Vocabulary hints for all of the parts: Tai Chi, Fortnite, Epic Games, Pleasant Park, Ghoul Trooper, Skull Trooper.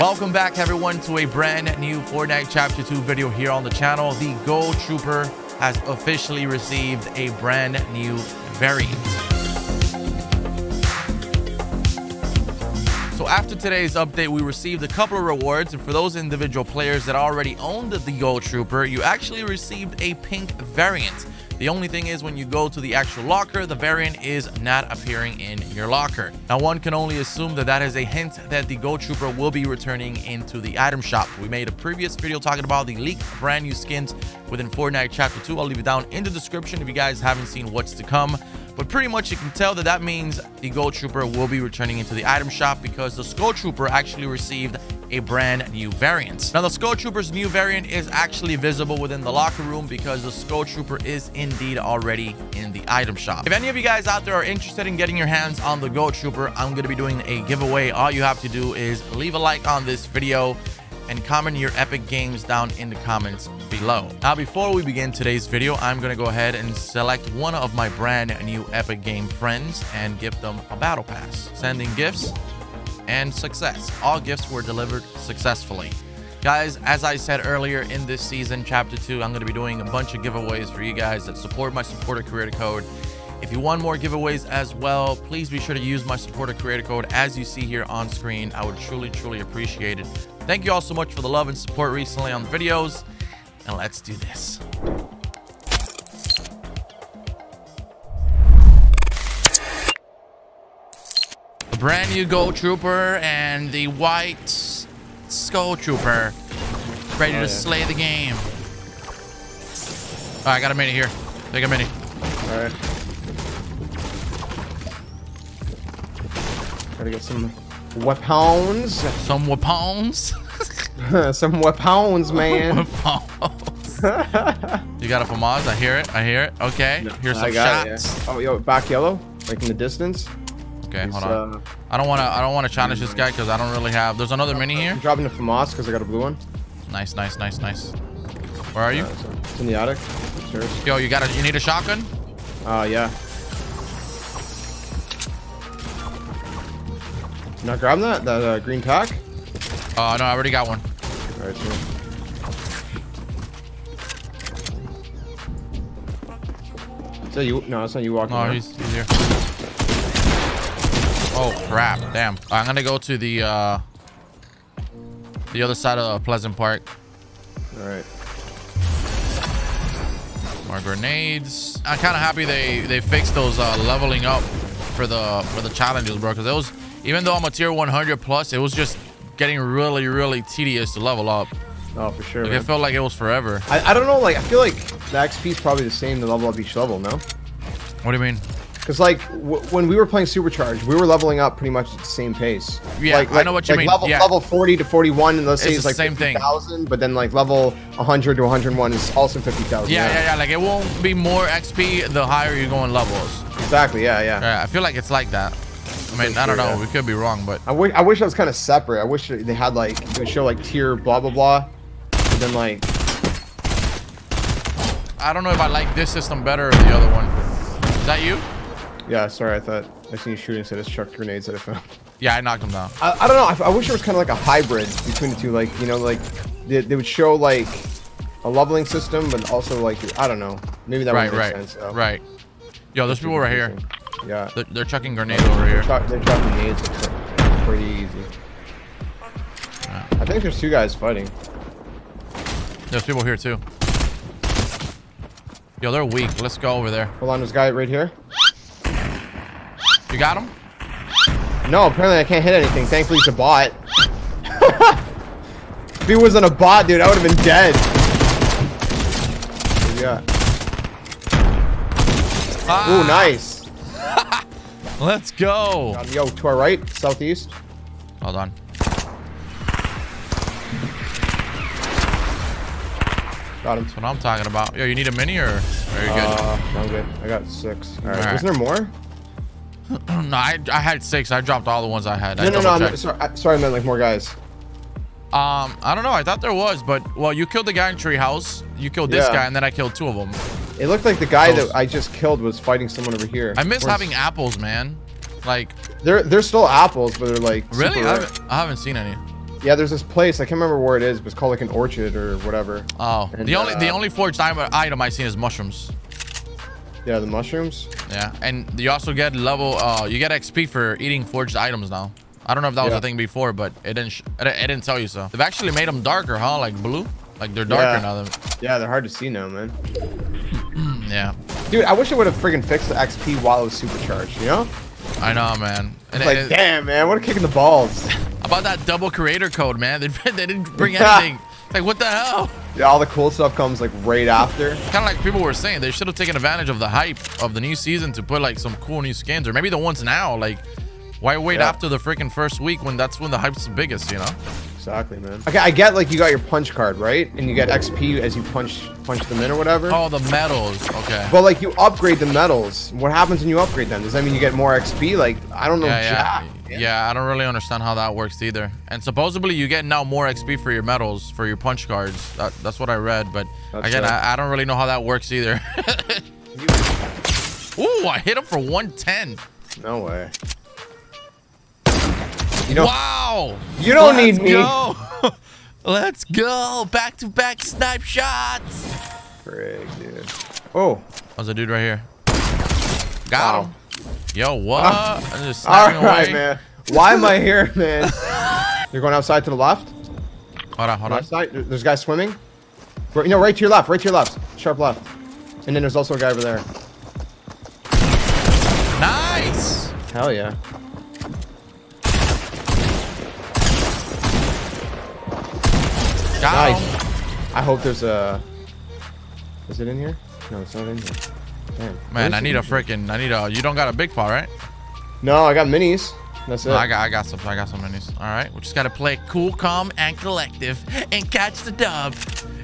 Welcome back, everyone, to a brand new Fortnite Chapter 2 video here on the channel. The Ghoul Trooper has officially received a brand new variant. So after today's update, we received a couple of rewards, and for those individual players that already owned the Ghoul Trooper, you actually received a pink variant. The only thing is, when you go to the actual locker, the variant is not appearing in your locker. Now, one can only assume that that is a hint that the Ghoul Trooper will be returning into the item shop. We made a previous video talking about the leaked brand new skins within Fortnite Chapter 2. I'll leave it down in the description if you guys haven't seen what's to come. But pretty much you can tell that that means the Ghoul Trooper will be returning into the item shop because the Skull Trooper actually received a brand new variant. Now, the Skull Trooper's new variant is actually visible within the locker room because the Skull Trooper is indeed already in the item shop. If any of you guys out there are interested in getting your hands on the Ghoul Trooper, I'm going to be doing a giveaway. All you have to do is leave a like on this video and comment your Epic Games down in the comments below. Now, before we begin today's video, I'm gonna go ahead and select one of my brand new Epic Game friends and give them a battle pass. Sending gifts and success. All gifts were delivered successfully. Guys, as I said earlier, in this season, Chapter 2, I'm gonna be doing a bunch of giveaways for you guys that support my supporter creator code. If you want more giveaways as well, please be sure to use my supporter creator code as you see here on screen. I would truly, truly appreciate it. Thank you all so much for the love and support recently on the videos, and let's do this. The brand new Ghoul Trooper and the white Skull Trooper ready to slay the game. All right, I got a mini here. Take a mini. All right. Try to get some weapons. Some weapons. Some weapons, man. Weapons. You got it from Oz. I hear it. I hear it. Okay. No, here's some shots. Yeah. Oh, yo, back yellow, like in the distance. Okay, hold on. I don't wanna challenge this guy because I don't really have. There's another mini here. I'm dropping it from Oz because I got a blue one. Nice, nice, nice, nice. Where are you? It's in the attic. Sure. Yo, you need a shotgun? Yeah. Not grabbing that green pack? No, I already got one. All right, sure. So you? No, it's not you walking. No, he's here. Oh crap! Damn. Right, I'm gonna go to the other side of Pleasant Park. All right. More grenades. I'm kind of happy they fixed those leveling up for the challenges, bro. Cause those. Even though I'm a tier 100 plus, it was just getting really, really tedious to level up. Oh, for sure. Like, it felt like it was forever. I don't know. Like, I feel like the XP is probably the same to level up each level, no? What do you mean? Because, like, when we were playing Supercharged, we were leveling up pretty much at the same pace. Yeah, like I know what you mean. Level 40 to 41, and let's say it's like 50,000, but then, like, level 100 to 101 is also 50,000. Yeah. Like, it won't be more XP the higher you go in levels. Exactly, yeah. I feel like it's like that. I mean, I don't know. We could be wrong, but I wish that was kind of separate. I wish they had like they show like tier blah blah blah, and then like I don't know if I like this system better or the other one. Is that you? Yeah. Sorry, I thought I seen you shooting. So I just chucked grenades that I found. Yeah, I knocked them down. I don't know. I wish there was kind of like a hybrid between the two. Like, you know, like they would show like a leveling system, but also like I don't know. Maybe that would make sense. So. Right. Yo, there's people right here. Yeah, they're chucking grenades over here. They're chucking grenades. It's pretty easy. Yeah. I think there's two guys fighting. There's people here too. Yo, they're weak. Let's go over there. Hold on, this guy right here. You got him? No, apparently I can't hit anything. Thankfully, it's a bot. If he wasn't a bot, dude, I would have been dead. Yeah. Ah. Ooh, nice. Let's go. Yo, to our right, southeast. Hold on. Got him. That's what I'm talking about. Yo, you need a mini or are you good? I'm good. I got 6. All right. Isn't there more? No, I had 6. I dropped all the ones I had. No. Sorry, I meant like more guys. I don't know. I thought there was, but well, you killed the guy in treehouse. You killed this guy, and then I killed 2 of them. It looked like the guy that I just killed was fighting someone over here. I miss having apples, man. Like they're still apples, but they're like really. I haven't seen any. Yeah, there's this place. I can't remember where it is, but it's called like an orchard or whatever. Oh, and the only foraged item I've seen is mushrooms. Yeah, the mushrooms. Yeah, and you also get you get XP for eating forged items now. I don't know if that was a thing before, but it didn't tell you so. They've actually made them darker, huh? Like blue? Like they're darker now. Yeah, they're hard to see now, man. Yeah. Dude, I wish I would have friggin' fixed the XP while it was supercharged, you know? I know, man. And it's like, damn, man, what a kick in the balls. About that double creator code, man. They didn't bring anything. Like, what the hell? Yeah, all the cool stuff comes like right after. Kind of like people were saying, they should have taken advantage of the hype of the new season to put like some cool new skins, or maybe the ones now. Like, why wait after the freaking first week when that's when the hype's the biggest, you know? Exactly, man. Okay, I get like you got your punch card, right? And you get XP as you punch them in or whatever. Oh, the medals. Okay. But like you upgrade the medals. What happens when you upgrade them? Does that mean you get more XP? Like, I don't know. Yeah, I don't really understand how that works either. And supposedly you get now more XP for your medals, for your punch cards. That's what I read. But again, I don't really know how that works either. Ooh, I hit him for 110. No way. You know, wow! You don't need me. Go. Let's go. Back to back snipe shots. Frig, dude. Oh. There's a dude right here. Got him. Yo, what? I'm just sniping away. All right, man. Why am I here, man? You're going outside to the left? Hold on, hold on. Outside? There's a guy swimming. You know, right to your left. Right to your left. Sharp left. And then there's also a guy over there. Nice! Hell yeah. Got nice. Him. I hope there's a... Is it in here? No, it's not in here. Damn. Man, I need a freaking... You don't got a big pot, right? No, I got minis. That's it. No, I got some minis. All right. We just got to play cool, calm, and collective and catch the dub.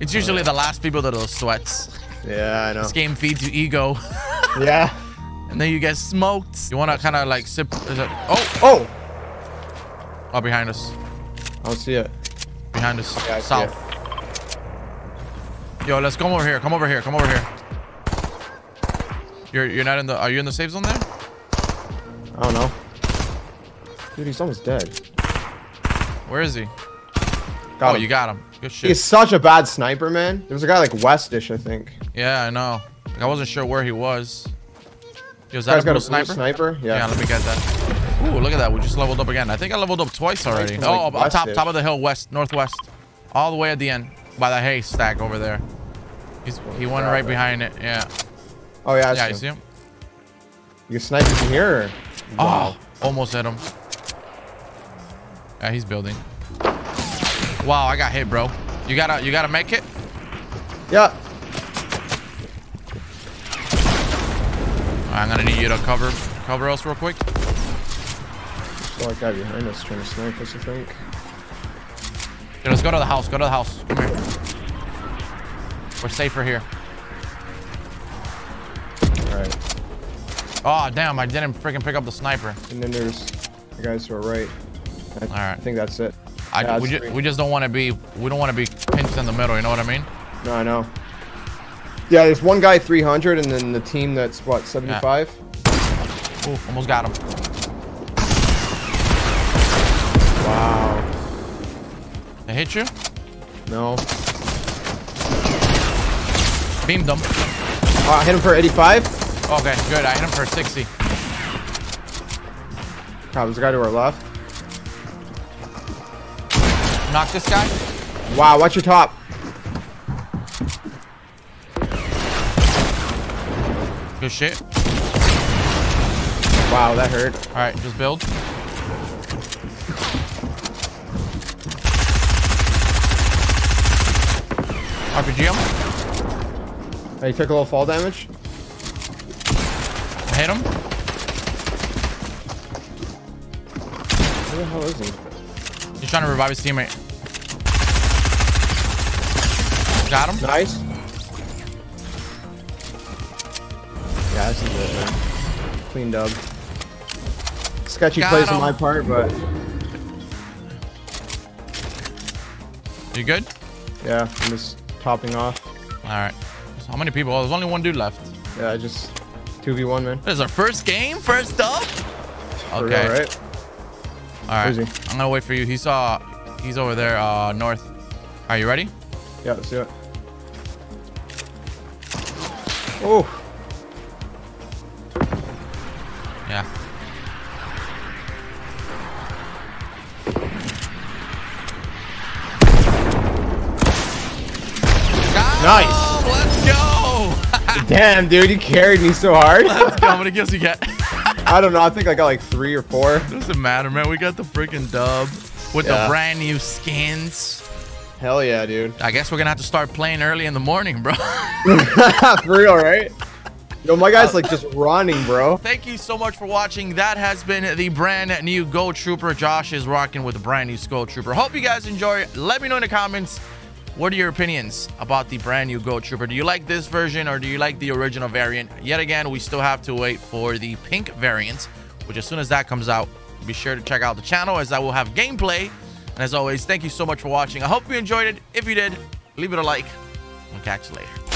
It's usually the last people that will sweats. Yeah, I know. This game feeds you ego. Yeah. And then you get smoked. You want to kind of like sip... Oh! Oh! Oh, behind us. I don't see it. Behind us, south. Yo, let's come over here. Come over here. Come over here. You're not in the. Are you in the safe zone there? I don't know. Dude, he's almost dead. Where is he? Got him. You got him. Good shit. He's such a bad sniper, man. There was a guy like westish, I think. Yeah, I know. Like, I wasn't sure where he was. Yo, is that a sniper? Yeah. Yeah. Let me get that. Ooh, look at that. We just leveled up again. I think I leveled up twice already. Oh, up top of the hill, west, northwest. All the way at the end by the haystack over there. He went right behind it. Yeah. Oh, yeah. Yeah, you see him? You sniping from here? Or? Oh, almost hit him. Yeah, he's building. Wow, I got hit, bro. You gotta make it? Yeah. All right, I'm going to need you to cover us real quick. Oh, that guy behind us trying to snipe us, I think. Dude, let's go to the house. Go to the house. Come here. We're safer here. Alright. Oh, damn. I didn't freaking pick up the sniper. And then there's the guys to our right. Alright. I think that's it. We just don't want to be... We don't want to be pinched in the middle. You know what I mean? No, I know. Yeah, there's one guy 300 and then the team that's, what, 75? Yeah. Ooh, almost got him. Wow. I hit you? No. Beamed him. I hit him for 85. Okay, good. I hit him for 60. God, there's a guy to our left. Knock this guy. Wow, watch your top. Good shit. Wow, that hurt. All right, just build. RPG him. Hey, took a little fall damage. Hit him. Where the hell is he? He's trying to revive his teammate. Got him. Nice. Yeah, this is it, man. Clean dub. Sketchy plays on my part, but... You good? Yeah, I'm just... Popping off. All right. So how many people? Oh, there's only one dude left. Yeah, just 2v1, man. This is our first game, first up. Okay. Real, right? All right. I'm gonna wait for you. He saw. He's over there, north. Are you ready? Yeah, let's do it. Oh. Yeah. Nice. Oh, let's go. Damn, dude, you carried me so hard. Let's go. How many kills you get? I don't know. I think I got like 3 or 4. Doesn't matter, man. We got the freaking dub with the brand new skins. Hell yeah, dude. I guess we're gonna have to start playing early in the morning, bro. For real, right? Yo, my guy's like just running, bro. Thank you so much for watching. That has been the brand new Ghoul Trooper. Josh is rocking with the brand new Skull Trooper. Hope you guys enjoy. Let me know in the comments, what are your opinions about the brand new Ghoul Trooper? Do you like this version or do you like the original variant? Yet again, we still have to wait for the pink variant, which as soon as that comes out, be sure to check out the channel as I will have gameplay. And as always, thank you so much for watching. I hope you enjoyed it. If you did, leave it a like. We'll catch you later.